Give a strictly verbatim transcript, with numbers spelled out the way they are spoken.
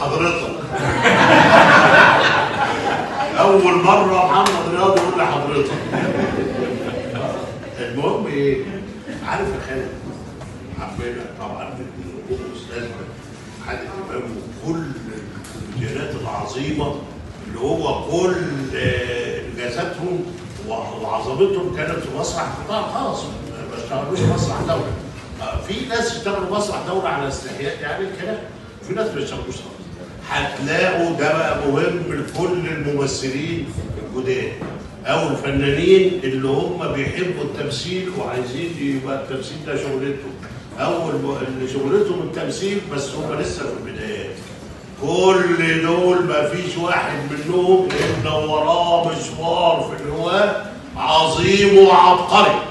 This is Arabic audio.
حضرتك. اول مره محمد رياض يقول لحضرتك. المهم ايه؟ عارف يا خالد حبينا طبعا الاستاذ حاج امام وكل الكوميديانات العظيمه اللي هو كل انجازاتهم وعظمتهم كانت في مسرح قطاع خاص، ما اشتغلوش مسرح دولي. في ناس اشتغلوا مسرح دولي على استحياء يعني الكلام، وفي ناس ما اشتغلوش خالص. هتلاقوا ده بقى مهم لكل الممثلين الجداد او الفنانين اللي هم بيحبوا التمثيل وعايزين يبقى التمثيل ده شغلتهم، او اللي شغلتهم التمثيل بس هم لسه في البدايات. كل دول مفيش واحد منهم الا وراه مشوار في الهواه عظيم وعبقري.